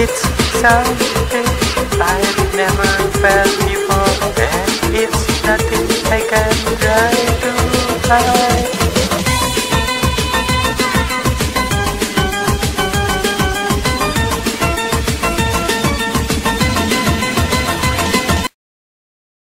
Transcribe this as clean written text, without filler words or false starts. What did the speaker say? It's something I've never felt you